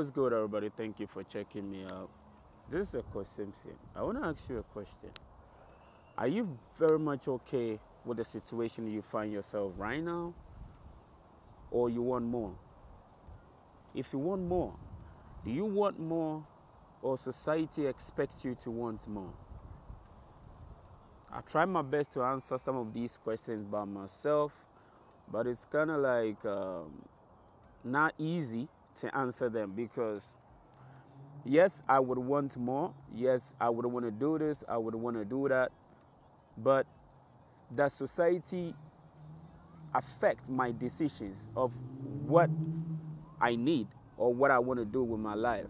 What's good, everybody? Thank you for checking me out. This is Ekow Simpson. I want to ask you a question. Are you very much okay with the situation you find yourself right now? Or you want more? If you want more, do you want more or society expects you to want more? I try my best to answer some of these questions by myself, but it's kind of like not easy to answer them, because yes, I would want more. Yes, I would want to do this, I would want to do that, but does society affect my decisions of what I need or what I want to do with my life?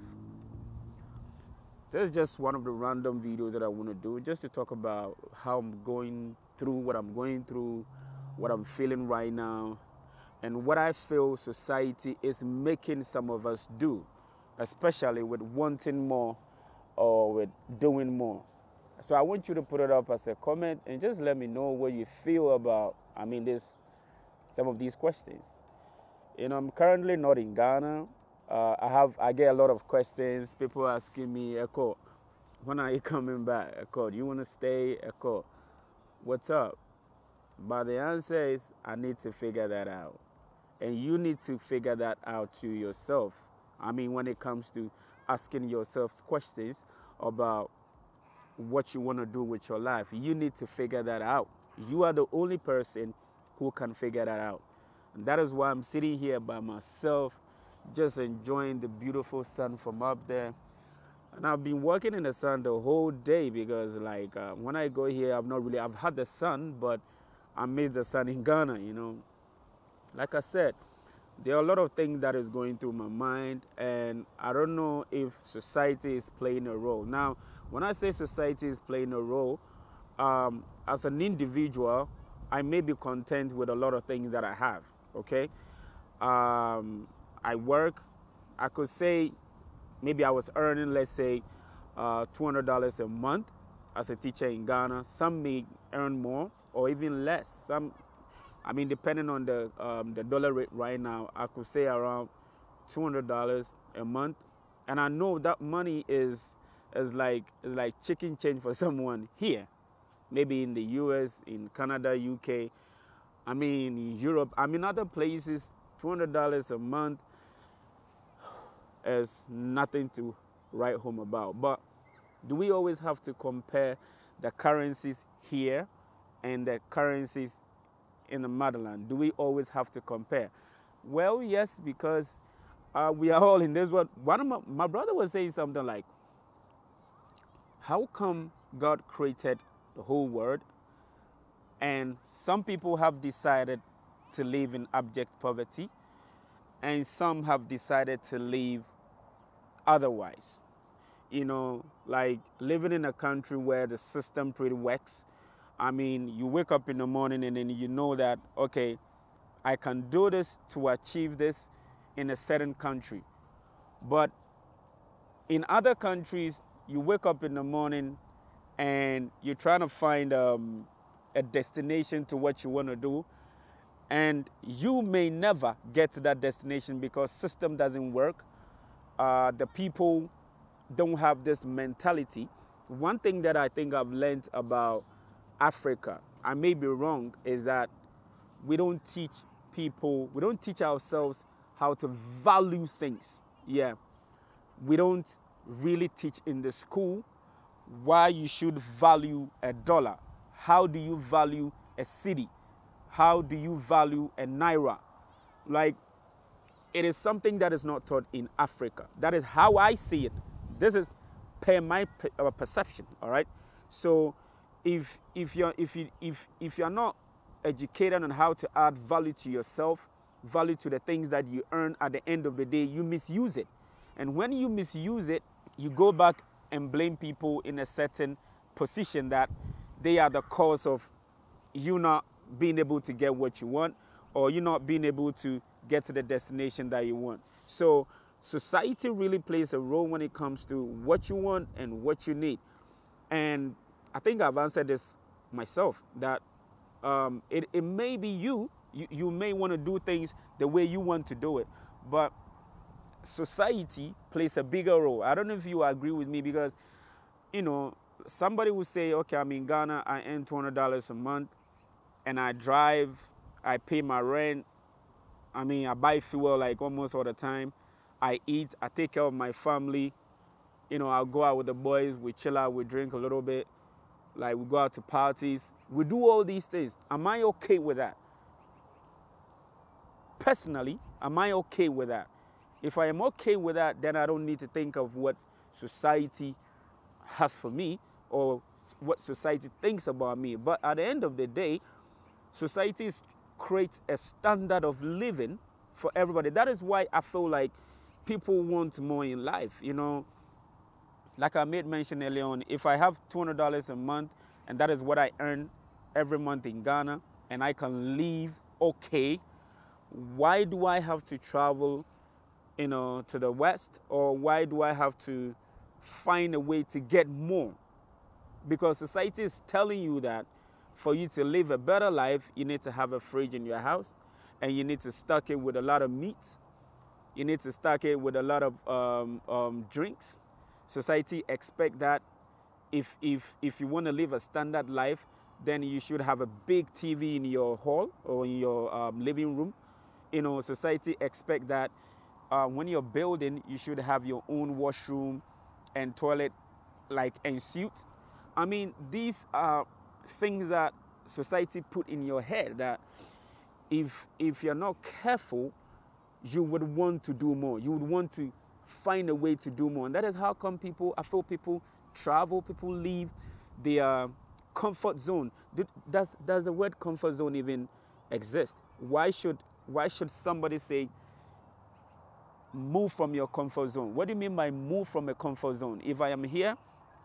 This is just one of the random videos that I want to do, just to talk about how I'm going through, what I'm going through, what I'm feeling right now, and what I feel society is making some of us do, especially with wanting more or with doing more. So I want you to put it up as a comment and just let me know what you feel about, some of these questions. You know, I'm currently not in Ghana. I get a lot of questions, people asking me, Ekow, when are you coming back? Ekow, do you want to stay? Ekow, what's up? But the answer is, I need to figure that out. And you need to figure that out to yourself. I mean, when it comes to asking yourself questions about what you want to do with your life, you need to figure that out. You are the only person who can figure that out. And that is why I'm sitting here by myself, just enjoying the beautiful sun from up there. And I've been working in the sun the whole day, because like when I go here, I've had the sun, but I miss the sun in Ghana, you know. Like I said, there are a lot of things that is going through my mind, and I don't know if society is playing a role. Now, when I say society is playing a role, as an individual, I may be content with a lot of things that I have, okay? I work, I could say maybe I was earning, let's say, $200 a month as a teacher in Ghana. Some may earn more or even less. Some, I mean, depending on the dollar rate right now, I could say around $200 a month. And I know that money is like chicken change for someone here, maybe in the US, in Canada, UK, I mean, in Europe, I mean, other places. $200 a month is nothing to write home about. But do we always have to compare the currencies here and the currencies in the motherland? Do we always have to compare? Well, yes, because we are all in this world. One of my brother was saying something like, how come God created the whole world and some people have decided to live in abject poverty, and some have decided to live otherwise? You know, like living in a country where the system pretty works. I mean, you wake up in the morning and then you know that, okay, I can do this to achieve this in a certain country. But in other countries, you wake up in the morning and you're trying to find a destination to what you want to do, and you may never get to that destination because system doesn't work. The people don't have this mentality. One thing that I think I've learned about Africa, I may be wrong, is that we don't teach people, we don't teach ourselves how to value things. Yeah, we don't really teach in the school why you should value a dollar. How do you value a city? How do you value a naira? Like, it is something that is not taught in Africa. That is how I see it. This is per my perception, all right? So if you're not educated on how to add value to yourself, value to the things that you earn, at the end of the day, you misuse it. And when you misuse it, you go back and blame people in a certain position that they are the cause of you not being able to get what you want, or you not being able to get to the destination that you want. So society really plays a role when it comes to what you want and what you need. And I think I've answered this myself, that it may be you may want to do things the way you want to do it, but society plays a bigger role. I don't know if you agree with me, because, you know, somebody will say, okay, I'm in Ghana, I earn $200 a month, and I drive, I pay my rent, I mean, I buy fuel like almost all the time, I eat, I take care of my family, you know, I'll go out with the boys, we chill out, we drink a little bit, like we go out to parties, we do all these things. Am I okay with that? Personally, am I okay with that? If I am okay with that, then I don't need to think of what society has for me or what society thinks about me. But at the end of the day, society creates a standard of living for everybody. That is why I feel like people want more in life. You know, like I made mention earlier on, if I have $200 a month and that is what I earn every month in Ghana and I can live okay, why do I have to travel, you know, to the West, or why do I have to find a way to get more? Because society is telling you that for you to live a better life, you need to have a fridge in your house, and you need to stock it with a lot of meat. You need to stock it with a lot of drinks. Society expects that if you want to live a standard life, then you should have a big TV in your hall or in your living room. You know, society expects that when you're building, you should have your own washroom and toilet, like, and suit. I mean, these are things that society put in your head that if you're not careful, you would want to do more. You would want to find a way to do more. And that is how come people, I feel people travel, people leave their comfort zone. Does the word comfort zone even exist? Why should somebody say, move from your comfort zone? What do you mean by move from a comfort zone? If I am here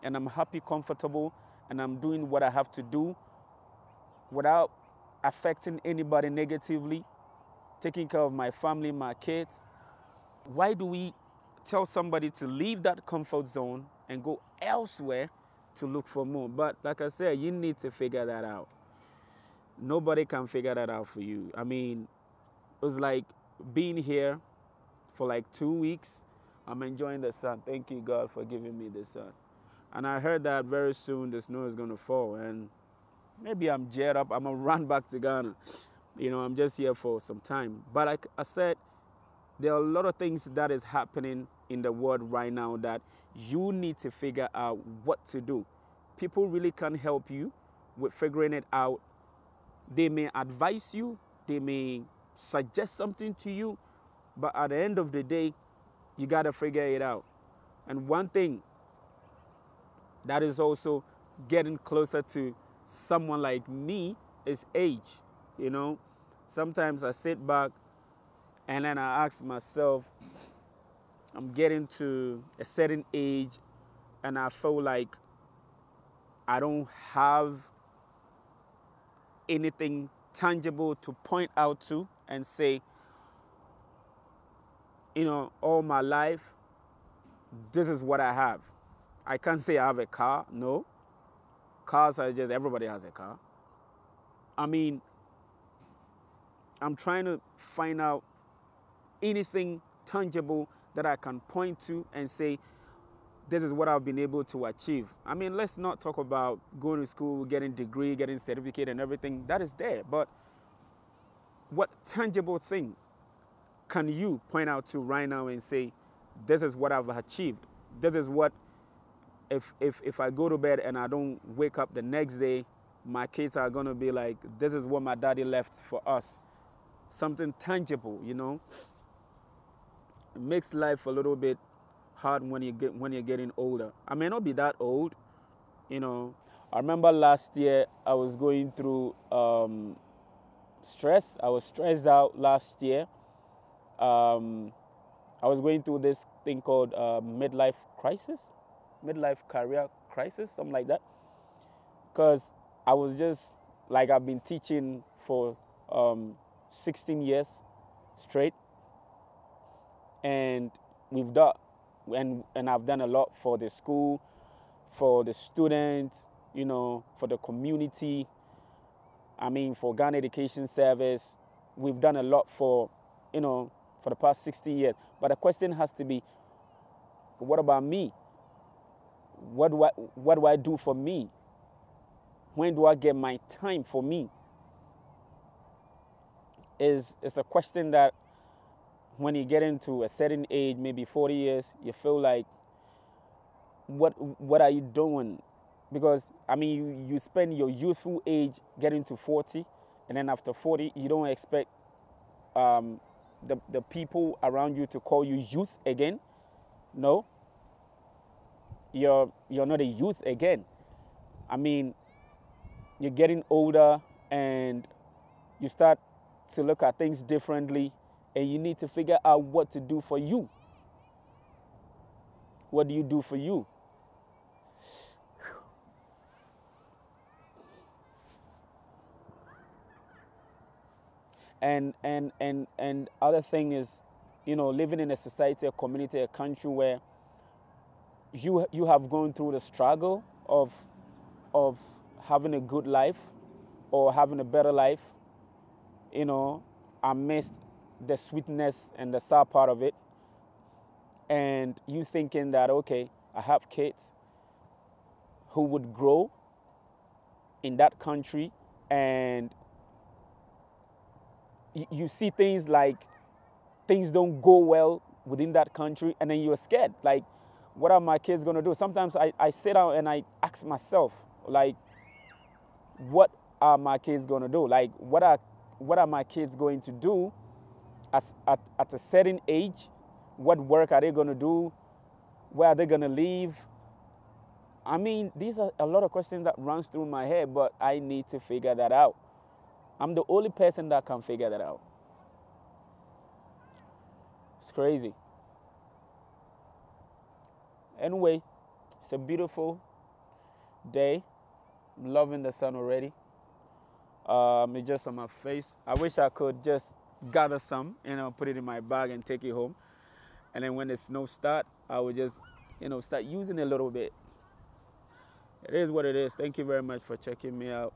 and I'm happy, comfortable, and I'm doing what I have to do without affecting anybody negatively, taking care of my family, my kids, why do we tell somebody to leave that comfort zone and go elsewhere to look for more? But like I said, you need to figure that out. Nobody can figure that out for you. I mean, it was like being here for like 2 weeks. I'm enjoying the sun. Thank you, God, for giving me the sun. And I heard that very soon the snow is going to fall. And maybe I'm geared up. I'm going to run back to Ghana. You know, I'm just here for some time. But like I said, there are a lot of things that is happening in the world right now that you need to figure out what to do. People really can't help you with figuring it out. They may advise you. They may suggest something to you. But at the end of the day, you got to figure it out. And one thing that is also getting closer to someone like me is age. You know, sometimes I sit back and then I ask myself, I'm getting to a certain age and I feel like I don't have anything tangible to point out to and say, you know, all my life, this is what I have. I can't say I have a car, no. Cars are just, everybody has a car. I mean, I'm trying to find out anything tangible that I can point to and say, this is what I've been able to achieve. I mean, let's not talk about going to school, getting degree, getting certificate and everything. That is there, but what tangible thing can you point out to right now and say, this is what I've achieved? This is what, if I go to bed and I don't wake up the next day, my kids are going to be like, this is what my daddy left for us. Something tangible, you know? It makes life a little bit hard when you're getting older. I may not be that old, you know? I remember last year I was going through stress. I was stressed out last year. I was going through this thing called midlife crisis, midlife career crisis, something like that. Because I was just, like, I've been teaching for 16 years straight. And we've done, and I've done a lot for the school, for the students, you know, for the community. I mean, for Ghana Education Service, we've done a lot for, you know, for the past 60 years. But the question has to be, what about me? What do I do for me? When do I get my time for me? It's a question that when you get into a certain age, maybe 40 years, you feel like, what are you doing? Because, I mean, you spend your youthful age getting to 40, and then after 40, you don't expect the people around you to call you youth again. No, you're not a youth again. I mean, you're getting older, and you start to look at things differently, and you need to figure out what to do for you. What do you do for you? And other thing is, you know, living in a society, a community, a country where you have gone through the struggle of having a good life or having a better life, you know, amidst the sweetness and the sour part of it. And you thinking that, okay, I have kids who would grow in that country, and you see things like things don't go well within that country, and then you're scared. Like, what are my kids going to do? Sometimes I sit down and I ask myself, like, what are my kids going to do? Like, what are my kids going to do at a certain age? What work are they going to do? Where are they going to live? I mean, these are a lot of questions that runs through my head, but I need to figure that out. I'm the only person that can figure that out. It's crazy. Anyway, it's a beautiful day. I'm loving the sun already. It's just on my face. I wish I could just gather some, you know, put it in my bag and take it home. And then when the snow starts, I will just, you know, start using it a little bit. It is what it is. Thank you very much for checking me out.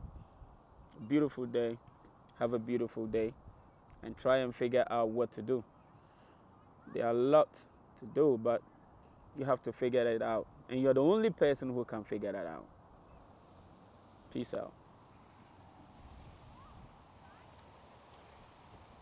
Beautiful day. Have a beautiful day. And try and figure out what to do. There are lots to do, but you have to figure it out. And you're the only person who can figure that out. Peace out.